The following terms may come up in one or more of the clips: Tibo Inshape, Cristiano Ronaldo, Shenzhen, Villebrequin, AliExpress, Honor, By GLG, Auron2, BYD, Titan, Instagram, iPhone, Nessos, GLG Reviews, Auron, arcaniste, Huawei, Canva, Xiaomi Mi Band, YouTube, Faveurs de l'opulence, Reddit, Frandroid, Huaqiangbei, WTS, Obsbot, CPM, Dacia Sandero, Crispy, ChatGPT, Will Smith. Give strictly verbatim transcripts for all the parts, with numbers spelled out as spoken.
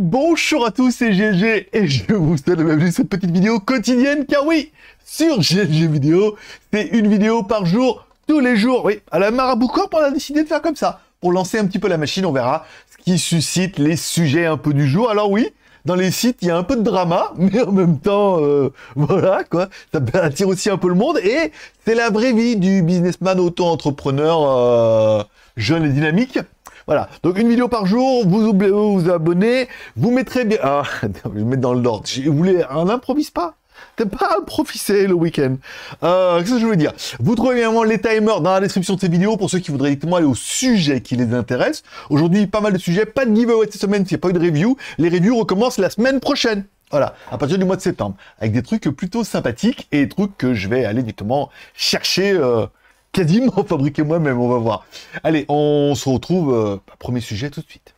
Bonjour à tous, c'est G L G et je vous souhaite la bienvenue à cette petite vidéo quotidienne, car oui, sur G L G Vidéo, c'est une vidéo par jour, tous les jours. Oui, à la Marabout Corp, on a décidé de faire comme ça, pour lancer un petit peu la machine, on verra ce qui suscite les sujets un peu du jour. Alors oui, dans les sites, il y a un peu de drama, mais en même temps, euh, voilà quoi, ça attire aussi un peu le monde, et c'est la vraie vie du businessman auto-entrepreneur euh, jeune et dynamique. Voilà, donc une vidéo par jour, vous oubliez vous abonner, vous mettrez bien... Ah, je vais mettre dans l'ordre, vous voulez... On n'improvise pas, t'as pas improvisé le week-end. Euh, Qu'est-ce que je voulais dire? Vous trouvez évidemment les timers dans la description de cette vidéo pour ceux qui voudraient directement aller au sujet qui les intéresse. Aujourd'hui, pas mal de sujets, pas de giveaway cette semaine, il n'y a pas eu de review. Les reviews recommencent la semaine prochaine. Voilà, à partir du mois de septembre, avec des trucs plutôt sympathiques et des trucs que je vais aller directement chercher... Euh, quasiment fabriqué moi-même, on va voir. Allez, on se retrouve, euh, premier sujet tout de suite.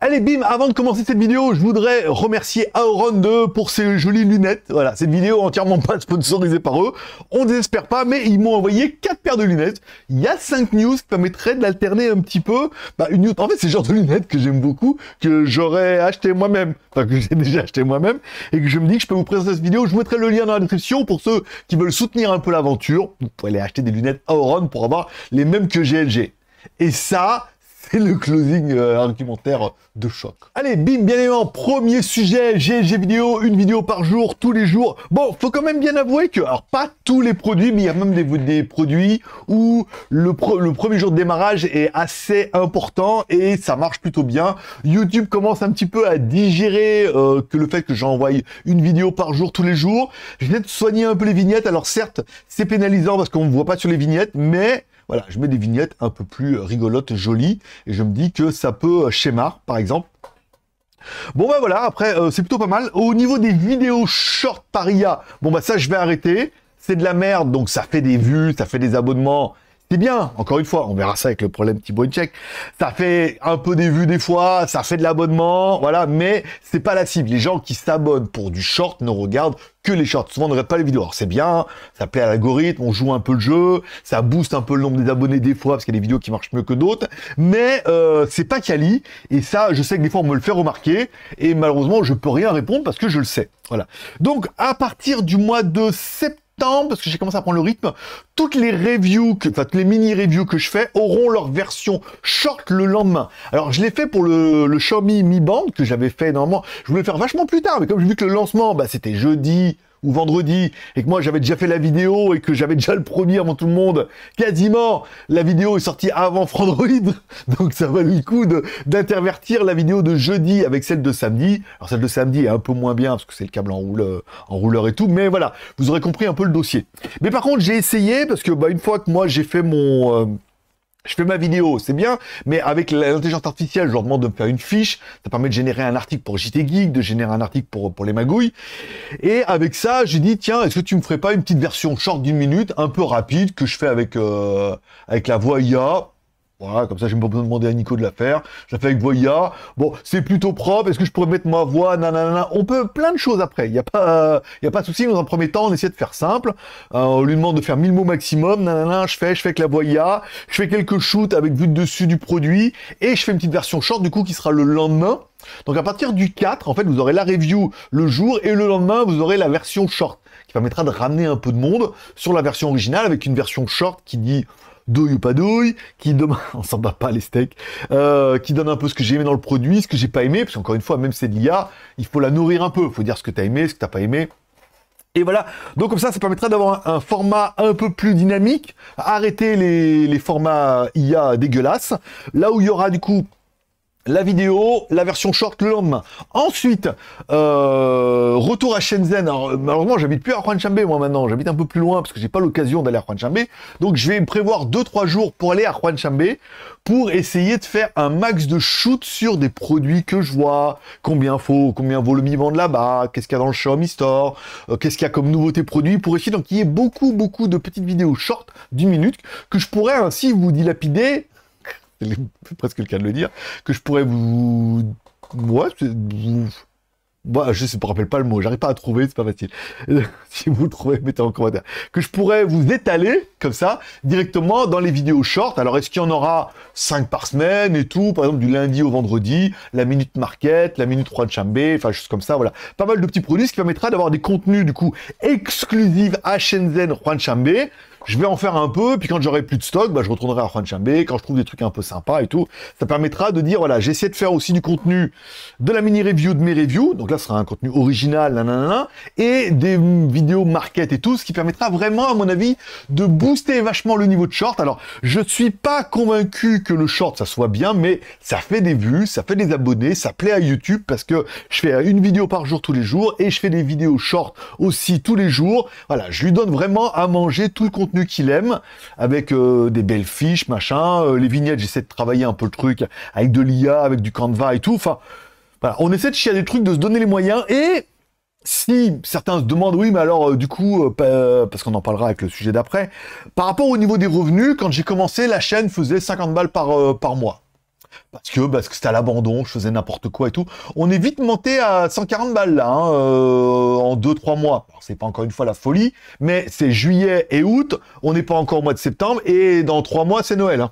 Allez, bim, avant de commencer cette vidéo, je voudrais remercier Auron deux pour ses jolies lunettes. Voilà, cette vidéo entièrement pas sponsorisée par eux. On ne désespère pas, mais ils m'ont envoyé quatre paires de lunettes. Il y a cinq news qui permettraient de l'alterner un petit peu. Bah, une news... En fait, c'est le genre de lunettes que j'aime beaucoup, que j'aurais acheté moi-même. Enfin, que j'ai déjà acheté moi-même. Et que je me dis que je peux vous présenter cette vidéo. Je vous mettrai le lien dans la description pour ceux qui veulent soutenir un peu l'aventure. Vous pouvez aller acheter des lunettes Auron pour avoir les mêmes que G L G. Et ça... C'est le closing euh, argumentaire de choc. Allez, bim, bien évidemment, premier sujet, G L G Vidéo, une vidéo par jour, tous les jours. Bon, faut quand même bien avouer que, alors pas tous les produits, mais il y a même des, des produits où le, pro, le premier jour de démarrage est assez important et ça marche plutôt bien. YouTube commence un petit peu à digérer euh, que le fait que j'envoie une vidéo par jour, tous les jours. Je vais soigner un peu les vignettes. Alors certes, c'est pénalisant parce qu'on ne voit pas sur les vignettes, mais... Voilà, je mets des vignettes un peu plus rigolotes, jolies, et je me dis que ça peut schémar, par exemple. Bon, bah voilà, après, euh, c'est plutôt pas mal. Au niveau des vidéos short par I A, bon, bah ça, je vais arrêter. C'est de la merde, donc ça fait des vues, ça fait des abonnements. C'est bien, encore une fois, on verra ça avec le problème Tibo Inshape. Ça fait un peu des vues des fois, ça fait de l'abonnement, voilà, mais c'est pas la cible. Les gens qui s'abonnent pour du short ne regardent que les shorts. Souvent, on ne regarde pas les vidéos. Alors, c'est bien, ça plaît à l'algorithme, on joue un peu le jeu, ça booste un peu le nombre des abonnés des fois, parce qu'il y a des vidéos qui marchent mieux que d'autres, mais euh, c'est pas quali, et ça, je sais que des fois, on me le fait remarquer, et malheureusement, je peux rien répondre parce que je le sais. Voilà. Donc, à partir du mois de septembre, parce que j'ai commencé à prendre le rythme, toutes les reviews, que, enfin, toutes les mini-reviews que je fais auront leur version short le lendemain. Alors, je l'ai fait pour le, le Xiaomi Mi Band, que j'avais fait normalement. Je voulais le faire vachement plus tard, mais comme j'ai vu que le lancement, bah, c'était jeudi ou vendredi, et que moi, j'avais déjà fait la vidéo, et que j'avais déjà le premier avant tout le monde, quasiment, la vidéo est sortie avant Frandroid, donc ça valait le coup d'intervertir la vidéo de jeudi avec celle de samedi. Alors, celle de samedi est un peu moins bien, parce que c'est le câble en rouleur, en rouleur et tout, mais voilà, vous aurez compris un peu le dossier. Mais par contre, j'ai essayé, parce que, bah, une fois que moi, j'ai fait mon... Euh, je fais ma vidéo, c'est bien, mais avec l'intelligence artificielle, je leur demande de me faire une fiche, ça permet de générer un article pour J T Geek, de générer un article pour, pour les magouilles, et avec ça, j'ai dit, tiens, est-ce que tu me ferais pas une petite version short d'une minute, un peu rapide, que je fais avec, euh, avec la voix I A. Voilà, comme ça, j'ai pas besoin de demander à Nico de la faire. Je la fais avec voix I A. Bon, c'est plutôt propre. Est-ce que je pourrais mettre ma voix? Nanana. On peut plein de choses après. Il n'y a pas, il n'y a pas de souci. Dans un premier temps, on essaie de faire simple. Euh, on lui demande de faire mille mots maximum. Nanana, je fais, je fais avec la voix I A. Je fais quelques shoots avec vue de dessus du produit. Et je fais une petite version short, du coup, qui sera le lendemain. Donc, à partir du quatre, en fait, vous aurez la review le jour et le lendemain, vous aurez la version short qui permettra de ramener un peu de monde sur la version originale avec une version short qui dit douille ou pas douille, qui demain, on s'en bat pas les steaks, euh, qui donne un peu ce que j'ai aimé dans le produit, ce que j'ai pas aimé, parce qu'encore une fois, même si c'est de l'I A, il faut la nourrir un peu, il faut dire ce que tu as aimé, ce que t'as pas aimé. Et voilà, donc comme ça, ça permettra d'avoir un, un format un peu plus dynamique, arrêter les, les formats I A dégueulasses, là où il y aura du coup la vidéo, la version short le lendemain. Ensuite, euh, retour à Shenzhen. Alors, malheureusement, j'habite plus à Huaqiangbei, moi, maintenant. J'habite un peu plus loin parce que j'ai pas l'occasion d'aller à Huaqiangbei. Donc, je vais me prévoir deux trois jours pour aller à Huaqiangbei pour essayer de faire un max de shoot sur des produits que je vois. Combien faut, combien vaut le Mi Band là-bas, qu'est-ce qu'il y a dans le Xiaomi Store, euh, qu'est-ce qu'il y a comme nouveauté produit pour essayer. Donc, il y a beaucoup, beaucoup de petites vidéos short d'une minute que je pourrais ainsi vous dilapider. C'est presque le cas de le dire, que je pourrais vous... Ouais, vous... Bah, je ne me rappelle pas le mot, j'arrive pas à trouver, c'est pas facile. Si vous le trouvez, mettez en commentaire. Que je pourrais vous étaler, comme ça, directement dans les vidéos short. Alors, est-ce qu'il y en aura cinq par semaine et tout? Par exemple, du lundi au vendredi, la Minute Market, la Minute Huaqiangbei, enfin, choses comme ça, voilà. Pas mal de petits produits, ce qui permettra d'avoir des contenus, du coup, exclusifs à Shenzhen, Huaqiangbei. Je vais en faire un peu, puis quand j'aurai plus de stock, bah, je retournerai à Huaqiangbei, quand je trouve des trucs un peu sympas et tout. Ça permettra de dire, voilà, j'ai essayé de faire aussi du contenu de la mini-review, de mes reviews, donc là, ce sera un contenu original, nanana, et des vidéos market et tout, ce qui permettra vraiment, à mon avis, de booster vachement le niveau de short. Alors, je suis pas convaincu que le short, ça soit bien, mais ça fait des vues, ça fait des abonnés, ça plaît à YouTube, parce que je fais une vidéo par jour tous les jours, et je fais des vidéos short aussi tous les jours. Voilà, je lui donne vraiment à manger tout le contenu qu'il aime, avec euh, des belles fiches, machin, euh, les vignettes, j'essaie de travailler un peu le truc, avec de l'I A, avec du Canva et tout, enfin, voilà, on essaie de chialer des trucs, de se donner les moyens, et si certains se demandent, oui, mais alors, euh, du coup, euh, euh, parce qu'on en parlera avec le sujet d'après, par rapport au niveau des revenus, quand j'ai commencé, la chaîne faisait cinquante balles par, euh, par mois, parce que parce que c'était à l'abandon, je faisais n'importe quoi et tout. On est vite monté à cent quarante balles là, hein, euh, en deux trois mois. C'est pas encore une fois la folie, mais c'est juillet et août, on n'est pas encore au mois de septembre, et dans trois mois, c'est Noël. Hein.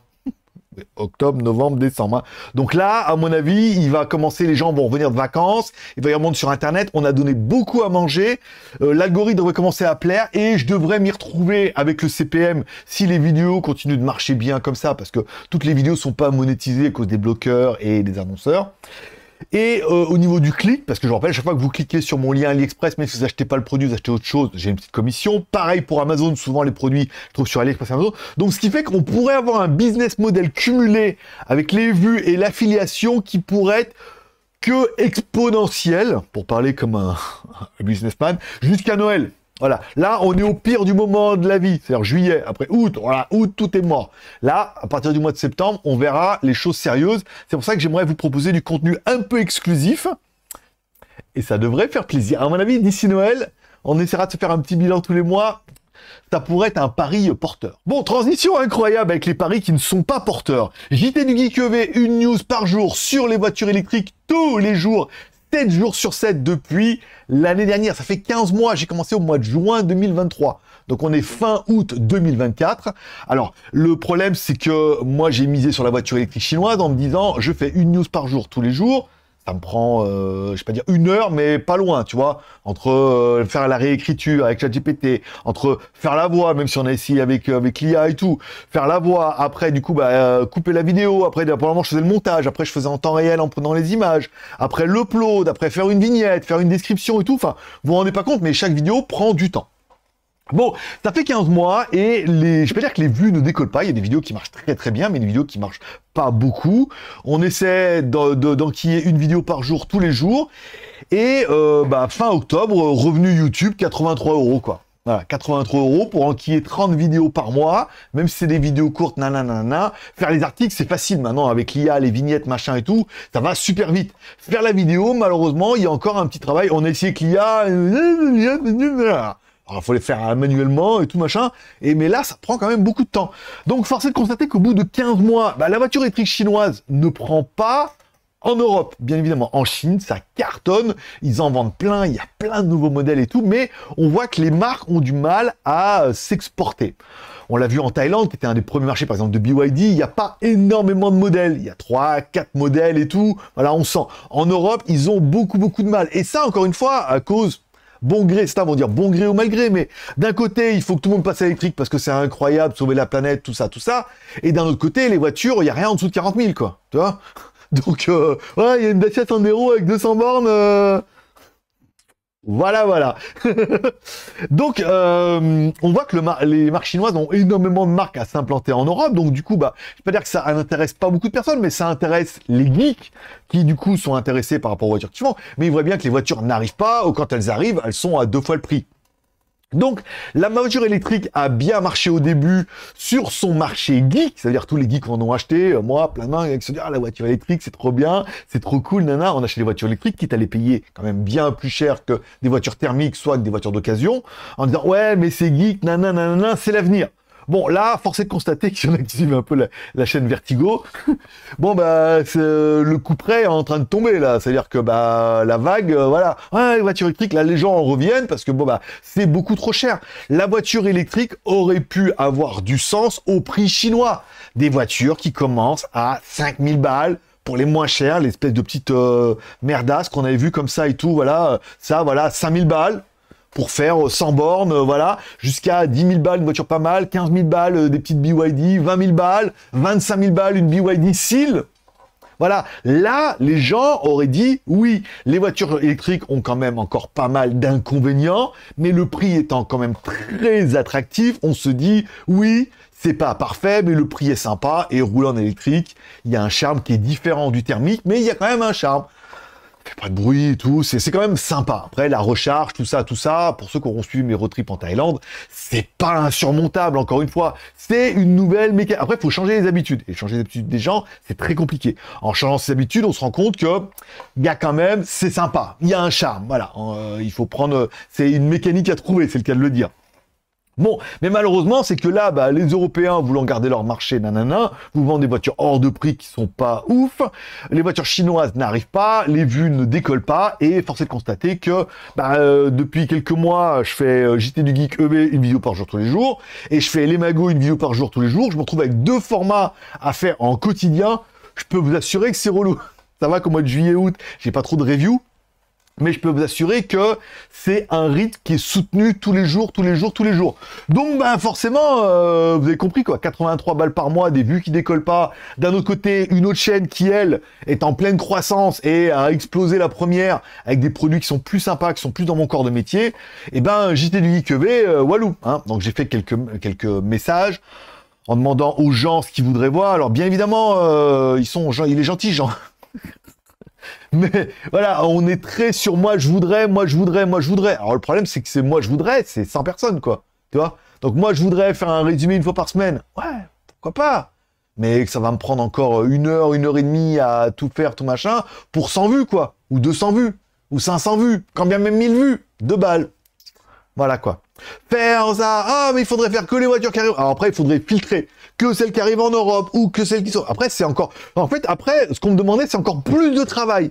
Octobre, novembre, décembre. Hein. Donc là, à mon avis, il va commencer, les gens vont revenir de vacances, il va y avoir monde sur Internet, on a donné beaucoup à manger, euh, l'algorithme devrait commencer à plaire, et je devrais m'y retrouver avec le C P M si les vidéos continuent de marcher bien comme ça, parce que toutes les vidéos sont pas monétisées à cause des bloqueurs et des annonceurs. Et euh, au niveau du clic, parce que je vous rappelle, chaque fois que vous cliquez sur mon lien AliExpress, même si vous achetez pas le produit, vous achetez autre chose, j'ai une petite commission. Pareil pour Amazon, souvent les produits je trouve sur AliExpress et Amazon. Donc ce qui fait qu'on pourrait avoir un business model cumulé avec les vues et l'affiliation qui pourrait être que exponentiel, pour parler comme un, un businessman, jusqu'à Noël. Voilà, là on est au pire du moment de la vie, c'est-à-dire juillet, après août, voilà, août tout est mort. Là, à partir du mois de septembre, on verra les choses sérieuses. C'est pour ça que j'aimerais vous proposer du contenu un peu exclusif, et ça devrait faire plaisir. À mon avis, d'ici Noël, on essaiera de se faire un petit bilan tous les mois. Ça pourrait être un pari porteur. Bon, transition incroyable avec les paris qui ne sont pas porteurs. J T du Geek E V, une news par jour sur les voitures électriques tous les jours. sept jours sur sept depuis l'année dernière. Ça fait quinze mois. J'ai commencé au mois de juin deux mille vingt-trois. Donc, on est fin août deux mille vingt-quatre. Alors, le problème, c'est que moi, j'ai misé sur la voiture électrique chinoise en me disant, je fais une news par jour tous les jours. Ça me prend, euh, je ne vais pas dire une heure, mais pas loin, tu vois. Entre euh, faire la réécriture avec ChatGPT, entre faire la voix, même si on a essayé avec, euh, avec l'I A et tout, faire la voix, après, du coup, bah, euh, couper la vidéo, après, pour le moment, je faisais le montage, après, je faisais en temps réel en prenant les images, après, l'upload, après, faire une vignette, faire une description et tout. Enfin, vous vous rendez pas compte, mais chaque vidéo prend du temps. Bon, ça fait quinze mois et les, je peux dire que les vues ne décollent pas. Il y a des vidéos qui marchent très très bien, mais des vidéos qui marchent pas beaucoup. On essaie d'enquiller une vidéo par jour tous les jours. Et euh, bah, fin octobre, revenu YouTube, quatre-vingt-trois euros quoi. Voilà, quatre-vingt-trois euros pour enquiller trente vidéos par mois, même si c'est des vidéos courtes, nanana. Faire les articles, c'est facile maintenant, avec l'I A, les vignettes, machin et tout, ça va super vite. Faire la vidéo, malheureusement, il y a encore un petit travail. On a essayé que l'I A... Alors, il faut les faire manuellement et tout machin. Et, mais là, ça prend quand même beaucoup de temps. Donc, force est de constater qu'au bout de quinze mois, bah, la voiture électrique chinoise ne prend pas en Europe. Bien évidemment, en Chine, ça cartonne. Ils en vendent plein. Il y a plein de nouveaux modèles et tout. Mais on voit que les marques ont du mal à s'exporter. On l'a vu en Thaïlande, qui était un des premiers marchés, par exemple, de B Y D. Il n'y a pas énormément de modèles. Il y a trois, quatre modèles et tout. Voilà, on sent. En Europe, ils ont beaucoup, beaucoup de mal. Et ça, encore une fois, à cause... Bon gré, c'est ça, vont dire bon gré ou mal gré, mais d'un côté, il faut que tout le monde passe à l'électrique parce que c'est incroyable, sauver la planète, tout ça, tout ça. Et d'un autre côté, les voitures, il n'y a rien en dessous de quarante mille, quoi. Tu vois? Donc, euh, ouais, il y a une Dacia Sandero avec deux cents bornes. Euh... Voilà, voilà. Donc, euh, on voit que le mar les marques chinoises ont énormément de marques à s'implanter en Europe. Donc, du coup, bah, je ne vais pas dire que ça n'intéresse pas beaucoup de personnes, mais ça intéresse les geeks qui, du coup, sont intéressés par rapport aux voitures que tu vends. Mais ils voient bien que les voitures n'arrivent pas, ou quand elles arrivent, elles sont à deux fois le prix. Donc, la voiture électrique a bien marché au début sur son marché geek, c'est-à-dire tous les geeks en ont acheté, euh, moi, plein de mains, qui se disent « Ah, la voiture électrique, c'est trop bien, c'est trop cool, nana, on achète des voitures électriques, quitte à les payer quand même bien plus cher que des voitures thermiques, soit que des voitures d'occasion, en disant « Ouais, mais c'est geek, nana, nana, c'est l'avenir ». Bon, là, force est de constater que si on active un peu la, la chaîne Vertigo, bon, bah, le coup près est en train de tomber, là. C'est-à-dire que, bah, la vague, euh, voilà. Ouais, les voitures électriques, là, les gens en reviennent parce que, bon, bah, c'est beaucoup trop cher. La voiture électrique aurait pu avoir du sens au prix chinois. Des voitures qui commencent à cinq mille balles. Pour les moins chers, l'espèce de petite euh, merdasse qu'on avait vu comme ça et tout, voilà, ça, voilà, cinq mille balles pour faire cent bornes, euh, voilà, jusqu'à dix mille balles, une voiture pas mal, quinze mille balles, euh, des petites B Y D, vingt mille balles, vingt-cinq mille balles, une B Y D Seal. Voilà, là, les gens auraient dit, oui, les voitures électriques ont quand même encore pas mal d'inconvénients, mais le prix étant quand même très attractif, on se dit, oui, c'est pas parfait, mais le prix est sympa, et rouler en électrique, il y a un charme qui est différent du thermique, mais il y a quand même un charme. Il fait pas de bruit et tout, c'est quand même sympa. Après, la recharge, tout ça, tout ça, pour ceux qui auront suivi mes road trips en Thaïlande, c'est pas insurmontable, encore une fois. C'est une nouvelle mécanique. Après, il faut changer les habitudes. Et changer les habitudes des gens, c'est très compliqué. En changeant ses habitudes, on se rend compte que, il y a quand même, c'est sympa, il y a un charme, voilà. Euh, il faut prendre, c'est une mécanique à trouver, c'est le cas de le dire. Bon, mais malheureusement, c'est que là, bah, les Européens voulant garder leur marché, nanana, vous vendez des voitures hors de prix qui sont pas ouf, les voitures chinoises n'arrivent pas, les vues ne décollent pas, et force est de constater que bah, euh, depuis quelques mois, je fais euh, J T du Geek E B une vidéo par jour tous les jours, et je fais Les Magots une vidéo par jour tous les jours, je me retrouve avec deux formats à faire en quotidien, je peux vous assurer que c'est relou. Ça va qu'au mois de juillet, août, j'ai pas trop de reviews. Mais je peux vous assurer que c'est un rythme qui est soutenu tous les jours, tous les jours, tous les jours. Donc, ben, forcément, euh, vous avez compris, quoi. quatre-vingt-trois balles par mois, des vues qui décollent pas. D'un autre côté, une autre chaîne qui, elle, est en pleine croissance et a explosé la première avec des produits qui sont plus sympas, qui sont plus dans mon corps de métier. Et ben, J T du Geek E B, euh, walou, hein. Donc, j'ai fait quelques, quelques messages en demandant aux gens ce qu'ils voudraient voir. Alors, bien évidemment, euh, ils sont, il est gentil, Jean. Mais voilà, on est très sur moi, je voudrais, moi, je voudrais, moi, je voudrais. Alors, le problème, c'est que c'est moi, je voudrais, c'est cent personnes, quoi. Tu vois? Donc, moi, je voudrais faire un résumé une fois par semaine. Ouais, pourquoi pas? Mais ça va me prendre encore une heure, une heure et demie à tout faire, tout machin, pour cent vues, quoi. Ou deux cents vues. Ou cinq cents vues. Quand bien même mille vues. Deux balles. Voilà, quoi. Faire ça. Ah, mais il faudrait faire que les voitures qui arrivent. Alors, après, il faudrait filtrer que celles qui arrivent en Europe ou que celles qui sont... Après, c'est encore... En fait, après, ce qu'on me demandait, c'est encore plus de travail.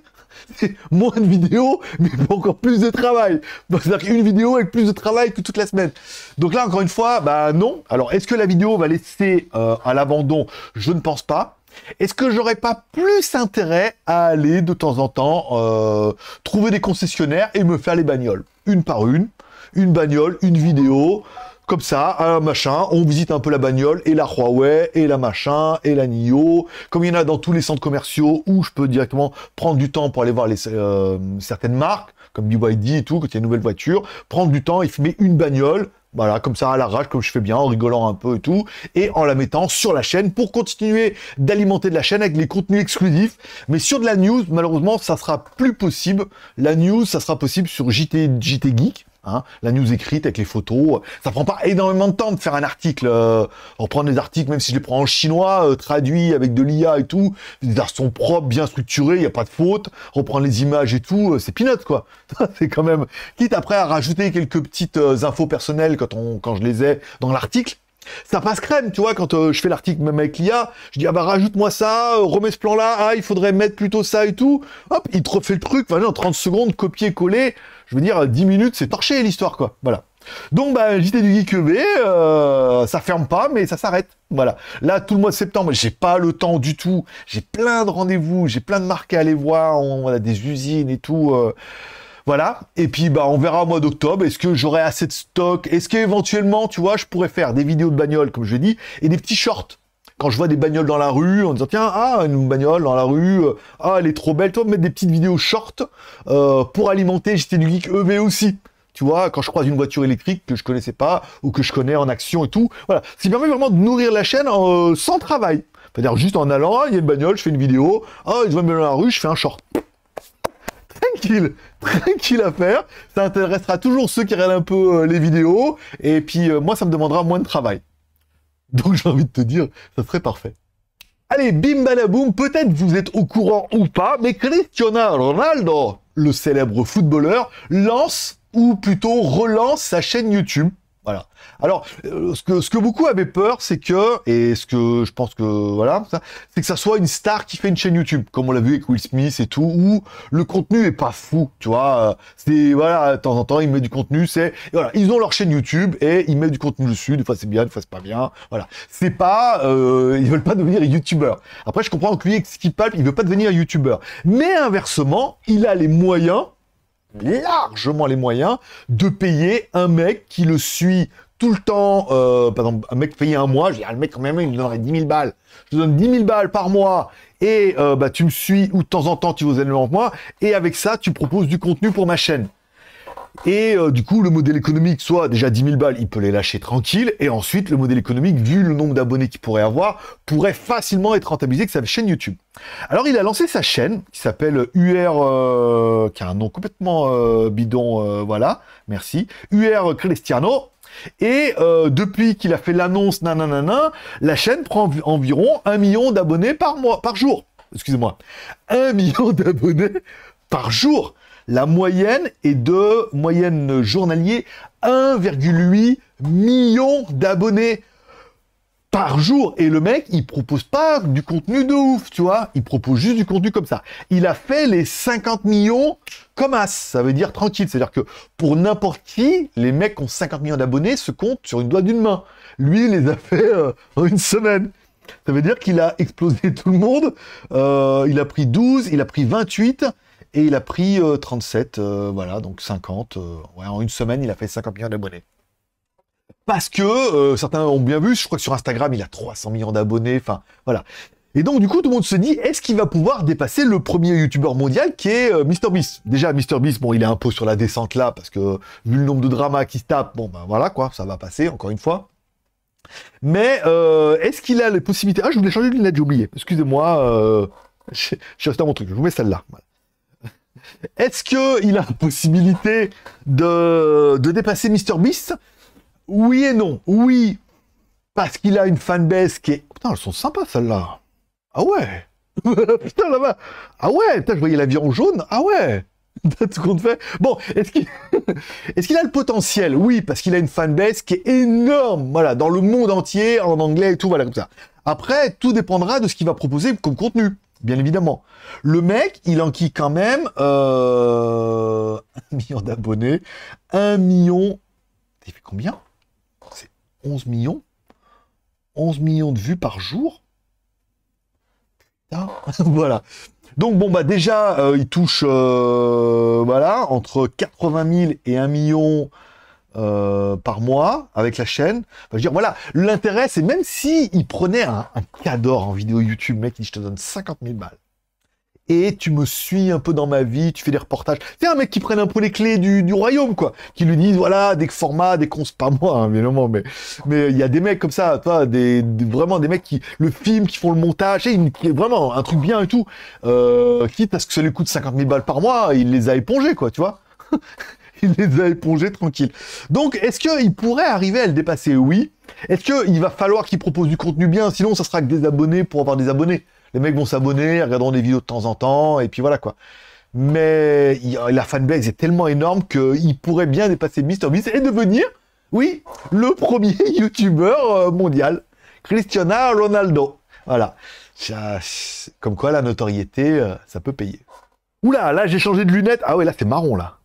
C'est moins de vidéos, mais encore plus de travail. C'est-à-dire qu'une vidéo avec plus de travail que toute la semaine. Donc là, encore une fois, bah non. Alors, est-ce que la vidéo va laisser euh, à l'abandon? Je ne pense pas. Est-ce que j'aurais pas plus intérêt à aller de temps en temps euh, trouver des concessionnaires et me faire les bagnoles? Une par une, une bagnole, une vidéo... Comme ça, un machin, on visite un peu la bagnole, et la Huawei, et la machin, et la N I O. Comme il y en a dans tous les centres commerciaux, où je peux directement prendre du temps pour aller voir les, euh, certaines marques, comme B Y D et tout, quand il y a une nouvelle voiture, prendre du temps et filmer une bagnole, voilà, comme ça, à l'arrache, comme je fais bien, en rigolant un peu et tout, et en la mettant sur la chaîne pour continuer d'alimenter de la chaîne avec les contenus exclusifs. Mais sur de la news, malheureusement, ça sera plus possible. La news, ça sera possible sur J T, J T Geek. Hein, la news écrite avec les photos, ça prend pas énormément de temps de faire un article, euh, reprendre les articles, même si je les prends en chinois, euh, traduits avec de l'I A et tout, les articles sont propres, bien structurés, il n'y a pas de faute, reprendre les images et tout, euh, c'est peanuts, quoi. C'est quand même, quitte après à rajouter quelques petites euh, infos personnelles quand, on, quand je les ai dans l'article, ça passe crème, tu vois, quand euh, je fais l'article même avec l'I A, je dis, ah bah rajoute-moi ça, euh, remets ce plan-là, ah, il faudrait mettre plutôt ça et tout, hop, il te refait le truc, enfin, en trente secondes, copier-coller, je veux dire, dix minutes, c'est torché l'histoire, quoi. Voilà. Donc, bah, J T du Geek E B, euh, ça ferme pas, mais ça s'arrête. Voilà. Là, tout le mois de septembre, j'ai pas le temps du tout. J'ai plein de rendez-vous, j'ai plein de marques à aller voir, on a des usines et tout. Euh, voilà. Et puis, bah, on verra au mois d'octobre. Est-ce que j'aurai assez de stock? Est-ce qu'éventuellement, tu vois, je pourrais faire des vidéos de bagnoles, comme je dis, et des petits shorts. Quand je vois des bagnoles dans la rue, en disant, tiens, ah, une bagnole dans la rue, ah, elle est trop belle, toi, mettre des petites vidéos short euh, pour alimenter J T du Geek E B aussi. Tu vois, quand je croise une voiture électrique que je connaissais pas, ou que je connais en action et tout, voilà. Ce qui permet vraiment de nourrir la chaîne euh, sans travail. C'est-à-dire juste en allant, il y a une bagnole, je fais une vidéo, ah, je vois une bagnole dans la rue, je fais un short. Tranquille, tranquille à faire. Ça intéressera toujours ceux qui regardent un peu euh, les vidéos, et puis euh, moi, ça me demandera moins de travail. Donc j'ai envie de te dire, ça serait parfait. Allez, bim badaboum, peut-être vous êtes au courant ou pas, mais Cristiano Ronaldo, le célèbre footballeur, lance, ou plutôt relance sa chaîne YouTube. Voilà. Alors, ce que, ce que beaucoup avaient peur, c'est que, et ce que je pense que, voilà, c'est que ça soit une star qui fait une chaîne YouTube, comme on l'a vu avec Will Smith et tout, où le contenu est pas fou, tu vois. C'est, voilà, de temps en temps, ils mettent du contenu, c'est, voilà, ils ont leur chaîne YouTube et ils mettent du contenu dessus, des fois c'est bien, des fois c'est pas bien, voilà. C'est pas, euh, ils veulent pas devenir YouTubeurs. Après, je comprends que lui, Skipalp, il veut pas devenir YouTubeur. Mais inversement, il a les moyens, largement les moyens de payer un mec qui le suit tout le temps, euh, par exemple, un mec payé un mois, je dis, ah, le mec quand même, il me donnerait dix mille balles. Je te donne dix mille balles par mois et euh, bah, tu me suis ou de temps en temps, tu vas aux événements avec moi et avec ça, tu proposes du contenu pour ma chaîne. Et euh, du coup, le modèle économique, soit déjà dix mille balles, il peut les lâcher tranquille. Et ensuite, le modèle économique, vu le nombre d'abonnés qu'il pourrait avoir, pourrait facilement être rentabilisé avec sa chaîne YouTube. Alors, il a lancé sa chaîne qui s'appelle U R, euh, qui a un nom complètement euh, bidon, euh, voilà, merci, U R Cristiano. Et euh, depuis qu'il a fait l'annonce, nananana, la chaîne prend environ un million d'abonnés par mois, par jour. Excusez-moi, un million d'abonnés par jour. La moyenne est de, moyenne journalier, un virgule huit million d'abonnés par jour. Et le mec, il propose pas du contenu de ouf, tu vois. Il propose juste du contenu comme ça. Il a fait les cinquante millions comme as. Ça veut dire tranquille. C'est-à-dire que pour n'importe qui, les mecs qui ont cinquante millions d'abonnés se comptent sur une doigt d'une main. Lui, il les a fait euh, en une semaine. Ça veut dire qu'il a explosé tout le monde. Euh, il a pris douze, il a pris vingt-huit... Et il a pris euh, trente-sept, euh, voilà, donc cinquante. Euh, ouais, en une semaine, il a fait cinquante millions d'abonnés. Parce que, euh, certains ont bien vu, je crois que sur Instagram, il a trois cents millions d'abonnés, enfin, voilà. Et donc, du coup, tout le monde se dit, est-ce qu'il va pouvoir dépasser le premier youtubeur mondial qui est euh, MrBeast? Déjà, MrBeast, bon, il est un peu sur la descente là, parce que, vu le nombre de dramas qui se tapent, bon, ben voilà, quoi, ça va passer, encore une fois. Mais, euh, est-ce qu'il a les possibilités... Ah, je voulais changer de lunette, j'ai oublié. Excusez-moi, euh... je suis resté à mon truc, je vous mets celle-là, voilà. Est-ce qu'il a la possibilité de, de dépasser MrBeast? Oui et non. Oui, parce qu'il a une fanbase qui est... Putain, elles sont sympas, celles-là. Ah ouais. Putain, là-bas. Ah ouais, putain, je voyais l'avion jaune. Ah ouais. Tout compte fait. Bon, est-ce qu'il est-ce qu'il a le potentiel? Oui, parce qu'il a une fanbase qui est énorme. Voilà, dans le monde entier, en anglais et tout, voilà, comme ça. Après, tout dépendra de ce qu'il va proposer comme contenu. Bien évidemment. Le mec, il enquille quand même euh, un million d'abonnés. un million... Il fait combien? C'est onze millions. onze millions de vues par jour. Putain, voilà. Donc, bon, bah déjà, euh, il touche, euh, voilà, entre quatre-vingt mille et un million... Euh, par mois avec la chaîne. Enfin, je veux dire, voilà, l'intérêt, c'est même si il prenait un, un cador en vidéo YouTube, mec, il dit, je te donne cinquante mille balles. Et tu me suis un peu dans ma vie, tu fais des reportages. C'est un mec qui prenne un peu les clés du, du royaume, quoi. Qui lui disent, voilà, des formats, des cons, pas moi, hein, évidemment, mais mais il y a des mecs comme ça, toi, des, des, vraiment des mecs qui le filment, qui font le montage, et vraiment un truc bien et tout. Euh, quitte à ce que ça lui coûte cinquante mille balles par mois, il les a épongés, quoi, tu vois. Il les a épongés tranquille. Donc, est-ce qu'il pourrait arriver à le dépasser? Oui. Est-ce qu'il va falloir qu'il propose du contenu bien? Sinon, ça sera que des abonnés pour avoir des abonnés. Les mecs vont s'abonner, regarderont des vidéos de temps en temps, et puis voilà, quoi. Mais il, la fanbase est tellement énorme qu'il pourrait bien dépasser MrBeast et devenir, oui, le premier youtubeur mondial. Cristiano Ronaldo. Voilà. Comme quoi, la notoriété, ça peut payer. Oula, là, là j'ai changé de lunettes. Ah ouais, là, c'est marron, là.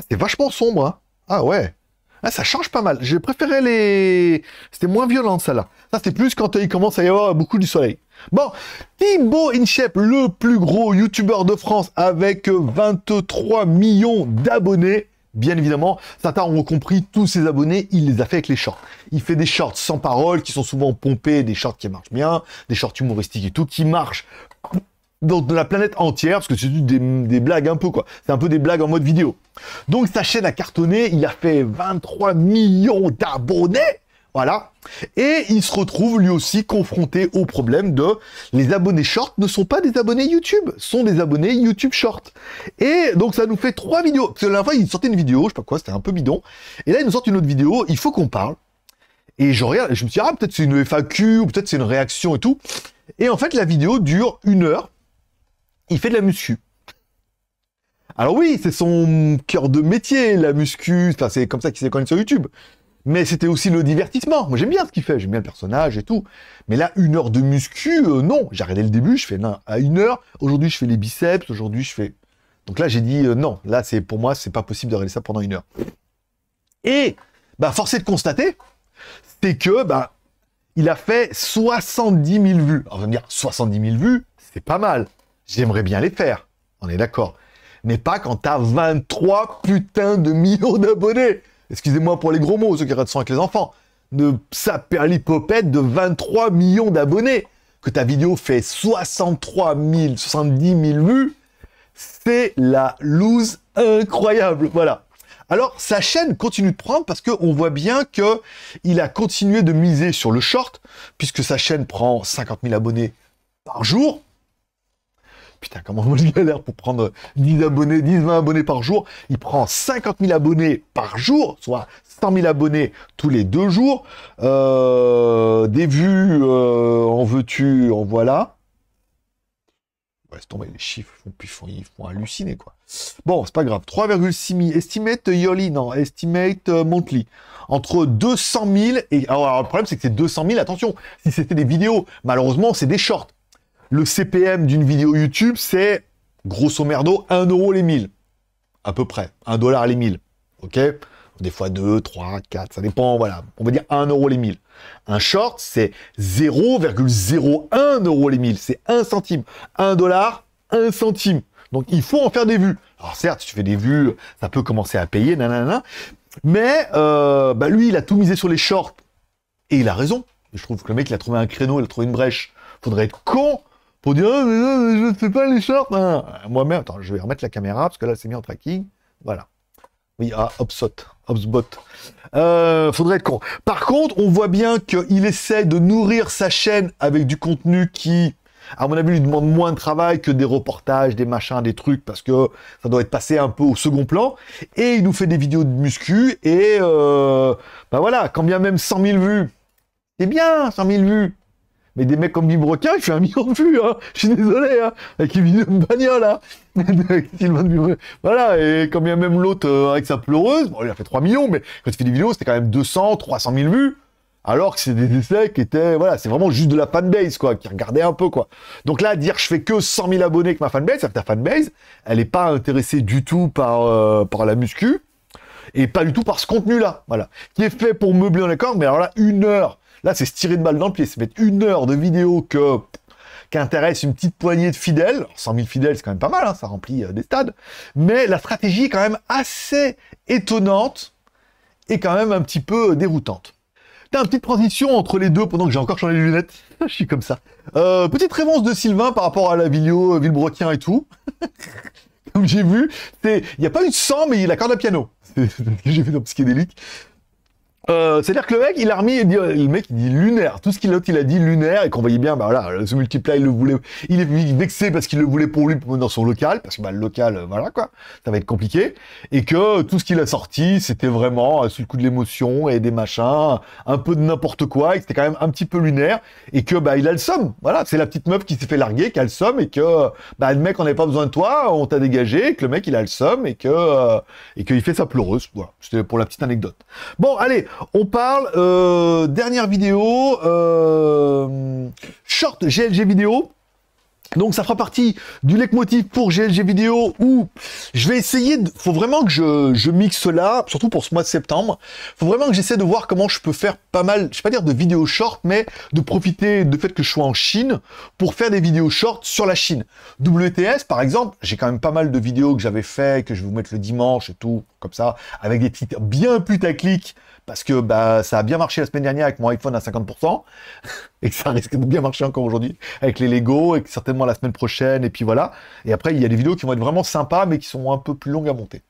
Ah, c'est vachement sombre, hein. Ah ouais. Ah, ça change pas mal. J'ai préféré les... C'était moins violent, ça, là. Ça, c'est plus quand il commence à y avoir beaucoup du soleil. Bon, Tibo Inshape, le plus gros youtubeur de France, avec vingt-trois millions d'abonnés. Bien évidemment, certains ont compris, tous ses abonnés, il les a fait avec les shorts. Il fait des shorts sans parole, qui sont souvent pompés, des shorts qui marchent bien, des shorts humoristiques et tout, qui marchent... dans la planète entière, parce que c'est des, des blagues un peu, quoi. C'est un peu des blagues en mode vidéo. Donc, sa chaîne a cartonné, il a fait vingt-trois millions d'abonnés, voilà. Et il se retrouve, lui aussi, confronté au problème de les abonnés short ne sont pas des abonnés YouTube, sont des abonnés YouTube short. Et donc, ça nous fait trois vidéos. Parce que la dernière fois, il sortait une vidéo, je sais pas quoi, c'était un peu bidon. Et là, il nous sort une autre vidéo, il faut qu'on parle. Et je regarde, je me suis dit, ah, peut-être c'est une F A Q, ou peut-être c'est une réaction et tout. Et en fait, la vidéo dure une heure. Il fait de la muscu. Alors oui, c'est son cœur de métier, la muscu. Enfin, c'est comme ça qu'il s'est connu sur YouTube. mais c'était aussi le divertissement. Moi, j'aime bien ce qu'il fait, j'aime bien le personnage et tout. Mais là, une heure de muscu, euh, non. J'ai regardé le début, je fais, non, à une heure, aujourd'hui, je fais les biceps, aujourd'hui, je fais... Donc là, j'ai dit, euh, non, là, c'est pour moi, c'est pas possible de regarder ça pendant une heure. Et, bah, force est de constater, c'est que, bah, il a fait soixante-dix mille vues. Alors, vous allez me dire, soixante-dix mille vues, c'est pas mal. J'aimerais bien les faire, on est d'accord. Mais pas quand t'as vingt-trois putains de millions d'abonnés. Excusez-moi pour les gros mots, ceux qui regardent ça avec les enfants. De saperlipopette de vingt-trois millions d'abonnés. Que ta vidéo fait soixante-trois mille, soixante-dix mille vues, c'est la loose incroyable. Voilà. Alors, sa chaîne continue de prendre parce qu'on voit bien qu'il a continué de miser sur le short, puisque sa chaîne prend cinquante mille abonnés par jour. Putain, comment moi je galère pour prendre dix abonnés, dix, vingt abonnés par jour. Il prend cinquante mille abonnés par jour, soit cent mille abonnés tous les deux jours. Euh, des vues, euh, en veux-tu, en voilà. Laisse tomber, les chiffres, ils font, ils font halluciner, quoi. Bon, c'est pas grave. trois virgule six millions. Estimate yearly, non, estimate monthly. Entre deux cent mille et... Alors, alors le problème, c'est que c'est deux cent mille, attention, si c'était des vidéos, malheureusement, c'est des shorts. Le C P M d'une vidéo YouTube, c'est, grosso merdo, un euro les mille. À peu près. un dollar les mille. OK? Des fois deux, trois, quatre, ça dépend, voilà. On va dire un euro les mille. Un short, c'est zéro virgule zéro un euro les mille. C'est un centime. un dollar, un centime. Donc, il faut en faire des vues. Alors, certes, si tu fais des vues, ça peut commencer à payer, nanana. Mais, euh, bah lui, il a tout misé sur les shorts. Et il a raison. Je trouve que le mec, il a trouvé un créneau, il a trouvé une brèche. Faudrait être con pour dire, oh, mais non, je ne fais pas les shorts. Hein. Moi-même, attends, je vais remettre la caméra parce que là, c'est mis en tracking. Voilà. Oui, ah, Obsbot. Obsbot. Euh, faudrait être con. Par contre, on voit bien qu'il essaie de nourrir sa chaîne avec du contenu qui, à mon avis, lui demande moins de travail que des reportages, des machins, des trucs, parce que ça doit être passé un peu au second plan. Et il nous fait des vidéos de muscu. Et, euh, bah voilà, quand bien même cent mille vues, c'est bien, cent mille vues. Mais des mecs comme Bibroquin, il fait un million de vues, hein. Je suis désolé, hein. Avec une vidéo de bagnole, hein. Voilà, et quand il y a même l'autre euh, avec sa pleureuse, bon, il a fait trois millions, mais quand il fait des vidéos, c'était quand même deux cents, trois cent mille vues, alors que c'est des essais qui étaient, voilà, c'est vraiment juste de la fanbase, quoi, qui regardait un peu, quoi. Donc là, dire je fais que cent mille abonnés avec ma fanbase, ça fait ta fanbase, elle n'est pas intéressée du tout par, euh, par la muscu, et pas du tout par ce contenu-là, voilà. Qui est fait pour meubler, on est d'accord, mais alors là, une heure. Là, c'est se tirer de balle dans le pied. Ça fait une heure de vidéo que, qui intéresse une petite poignée de fidèles. Alors, cent mille fidèles, c'est quand même pas mal, hein, ça remplit euh, des stades. Mais la stratégie est quand même assez étonnante et quand même un petit peu déroutante. T'as une petite transition entre les deux pendant que j'ai encore changé les lunettes. Je suis comme ça. Euh, petite réponse de Sylvain par rapport à la vidéo euh, Villebrequin et tout. Comme j'ai vu, il n'y a pas eu de sang, mais il y a la corde à piano. C'est ce que j'ai vu dans Psychédélique. Euh, C'est-à-dire que le mec, il a remis, il dit, le mec, il dit lunaire. Tout ce qu'il a, il a dit lunaire et qu'on voyait bien, bah voilà, ce multiplat, il le voulait, il est vexé parce qu'il le voulait pour lui dans son local, parce que bah, le local, voilà quoi, ça va être compliqué. Et que tout ce qu'il a sorti, c'était vraiment euh, sous le coup de l'émotion et des machins, un peu de n'importe quoi, et que c'était quand même un petit peu lunaire. Et que bah il a le somme. Voilà, c'est la petite meuf qui s'est fait larguer, qui a le somme et que bah le mec, on n'avait pas besoin de toi, on t'a dégagé, et que le mec, il a le somme et que euh, et qu'il fait sa pleureuse. Voilà, c'était pour la petite anecdote. Bon, allez. On parle, euh, dernière vidéo, euh, short G L G vidéo. Donc ça fera partie du leitmotiv pour G L G vidéo où je vais essayer, de, faut vraiment que je, je mixe cela, surtout pour ce mois de septembre, faut vraiment que j'essaie de voir comment je peux faire pas mal, je vais pas dire de vidéos short, mais de profiter du fait que je sois en Chine pour faire des vidéos short sur la Chine. W T S par exemple, j'ai quand même pas mal de vidéos que j'avais fait, que je vais vous mettre le dimanche et tout, comme ça, avec des titres bien putaclic, parce que bah, ça a bien marché la semaine dernière avec mon iPhone à cinquante pour cent, et que ça risque de bien marcher encore aujourd'hui avec les Lego, et que certainement la semaine prochaine, et puis voilà. Et après, il y a des vidéos qui vont être vraiment sympas, mais qui sont un peu plus longues à monter.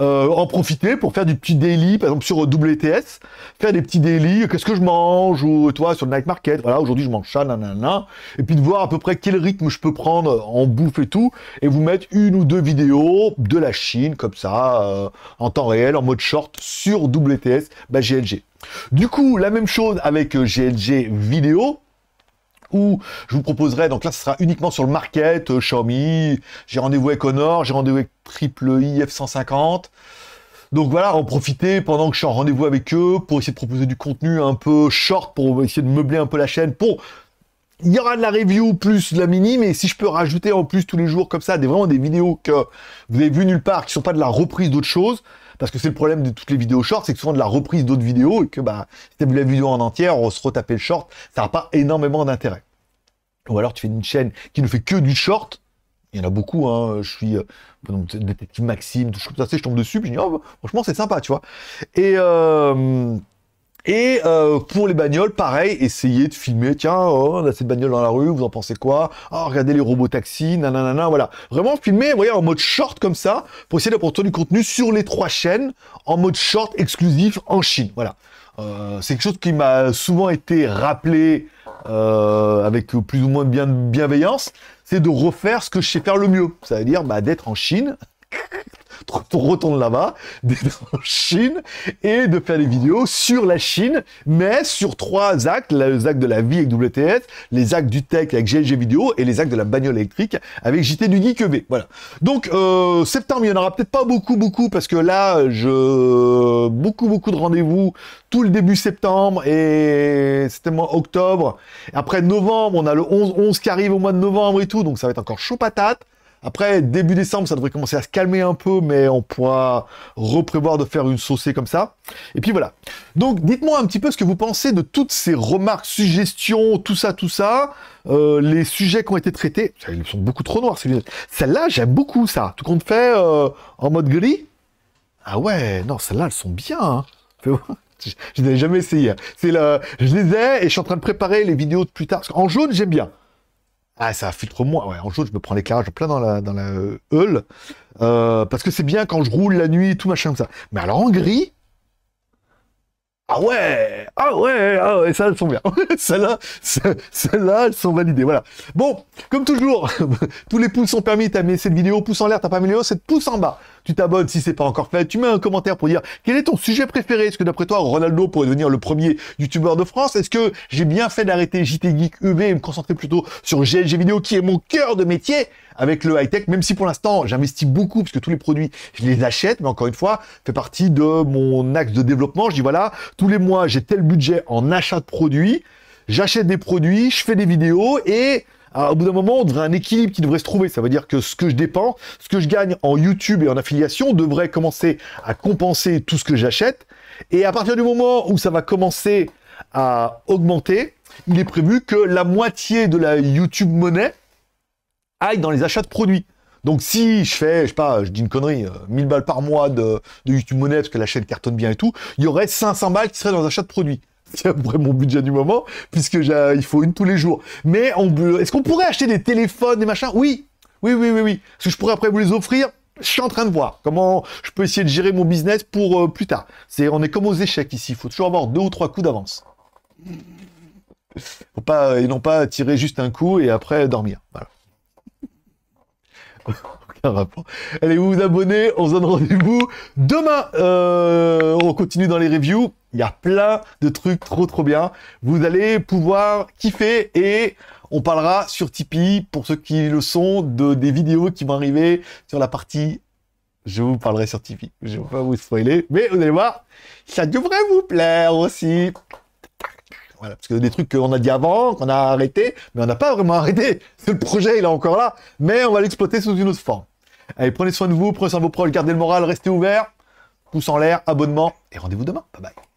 Euh, en profiter pour faire du petit daily, par exemple sur W T S, faire des petits daily, qu'est-ce que je mange, ou toi, sur le night market, voilà, aujourd'hui je mange ça, nanana, et puis de voir à peu près quel rythme je peux prendre en bouffe et tout, et vous mettre une ou deux vidéos de la Chine, comme ça, euh, en temps réel, en mode short, sur W T S, bah G L G. Du coup, la même chose avec G L G vidéo, où je vous proposerai, donc là ce sera uniquement sur le market, euh, Xiaomi, j'ai rendez-vous avec Honor, j'ai rendez-vous avec Triple I F cent cinquante, Donc voilà, en profiter pendant que je suis en rendez-vous avec eux pour essayer de proposer du contenu un peu short, pour essayer de meubler un peu la chaîne. Pour... Il y aura de la review plus de la mini, mais si je peux rajouter en plus tous les jours comme ça, des, vraiment des vidéos que vous avez vues nulle part, qui ne sont pas de la reprise d'autres choses, parce que c'est le problème de toutes les vidéos short, c'est que souvent de la reprise d'autres vidéos, et que bah, si tu as vu la vidéo en entière, on se retaper le short, ça n'a pas énormément d'intérêt. Ou alors tu fais une chaîne qui ne fait que du short, il y en a beaucoup, hein, je suis... Détective Maxime, tout ça, je tombe dessus, puis je dis, oh, franchement, c'est sympa, tu vois. Et... Euh, Et euh, pour les bagnoles, pareil, essayez de filmer, tiens, oh, on a cette bagnole dans la rue, vous en pensez quoi? Oh, regardez les robots taxis, nanana, voilà. Vraiment filmer, vous voyez, en mode short comme ça, pour essayer d'apporter du contenu sur les trois chaînes, en mode short exclusif en Chine, voilà. Euh, c'est quelque chose qui m'a souvent été rappelé euh, avec plus ou moins de bien, bienveillance, c'est de refaire ce que je sais faire le mieux, ça veut dire bah, d'être en Chine... retourne là-bas, d'être en Chine et de faire des vidéos sur la Chine, mais sur trois actes, les actes de la vie avec W T S, les actes du tech avec G L G Vidéo et les actes de la bagnole électrique avec J T du Geek V. Voilà. Donc, euh, septembre, il n'y en aura peut-être pas beaucoup, beaucoup, parce que là, je... beaucoup, beaucoup de rendez-vous tout le début septembre et c'est tellement octobre. Après novembre, on a le onze onze qui arrive au mois de novembre et tout, donc ça va être encore chaud patate. Après, début décembre, ça devrait commencer à se calmer un peu, mais on pourra reprévoir de faire une saucée comme ça. Et puis voilà. Donc, dites-moi un petit peu ce que vous pensez de toutes ces remarques, suggestions, tout ça, tout ça. Euh, les sujets qui ont été traités, ils sont beaucoup trop noirs, ces lunettes. Celle-là, j'aime beaucoup ça. Tout compte fait, euh, en mode gris. Ah ouais, non, celles-là, elles sont bien. Hein. Fais voir. Je, je n'avais jamais essayé. C'est le... Je les ai et je suis en train de préparer les vidéos de plus tard. Parce qu'en jaune, j'aime bien. Ah, ça filtre moins. Ouais, en jaune, je me prends l'éclairage plein dans la, dans la euh, hull. Euh, parce que c'est bien quand je roule la nuit, tout machin comme ça. Mais alors en gris... Ah ouais, ah ouais, ah ouais, ça, elles sont bien. Celles-là, celles-là, elles sont validées, voilà. Bon, comme toujours, tous les pouces sont permis, t'as mis cette vidéo, pouce en l'air, t'as pas mis le haut, c'est pouce en bas. Tu t'abonnes si c'est pas encore fait, tu mets un commentaire pour dire quel est ton sujet préféré. Est-ce que d'après toi, Ronaldo pourrait devenir le premier youtubeur de France? Est-ce que j'ai bien fait d'arrêter J T Geek U V et me concentrer plutôt sur G L G Vidéo, qui est mon cœur de métier avec le high-tech, même si pour l'instant, j'investis beaucoup, parce que tous les produits, je les achète, mais encore une fois, fait partie de mon axe de développement. Je dis, voilà, tous les mois, j'ai tel budget en achat de produits, j'achète des produits, je fais des vidéos, et alors, au bout d'un moment, on devrait un équilibre qui devrait se trouver. Ça veut dire que ce que je dépense, ce que je gagne en YouTube et en affiliation, devrait commencer à compenser tout ce que j'achète, et à partir du moment où ça va commencer à augmenter, il est prévu que la moitié de la YouTube monnaie aille dans les achats de produits. Donc si je fais, je sais pas, je dis une connerie, euh, mille balles par mois de, de YouTube Monnaie, parce que la chaîne cartonne bien et tout, il y aurait cinq cents balles qui seraient dans les achats de produits. C'est à peu près mon budget du moment, puisque j'ai, il faut une tous les jours. Mais est-ce qu'on pourrait acheter des téléphones, des machins? Oui, oui, oui, oui, oui. Est-ce que je pourrais après vous les offrir? Je suis en train de voir comment je peux essayer de gérer mon business pour euh, plus tard. C'est, on est comme aux échecs ici, il faut toujours avoir deux ou trois coups d'avance. Faut pas, et non pas tirer juste un coup et après dormir, voilà. Aucun rapport. Allez vous vous abonner, on se donne rendez-vous demain. Euh, on continue dans les reviews. Il y a plein de trucs trop trop bien. Vous allez pouvoir kiffer et on parlera sur Tipee, pour ceux qui le sont, de des vidéos qui vont arriver sur la partie. Je vous parlerai sur Tipee. Je ne vais pas vous spoiler, mais vous allez voir, ça devrait vous plaire aussi. Voilà, parce que des trucs qu'on a dit avant, qu'on a arrêté, mais on n'a pas vraiment arrêté. Le projet, il est encore là, mais on va l'exploiter sous une autre forme. Allez, prenez soin de vous, prenez soin de vos proches, gardez le moral, restez ouverts, pouce en l'air, abonnement, et rendez-vous demain. Bye bye.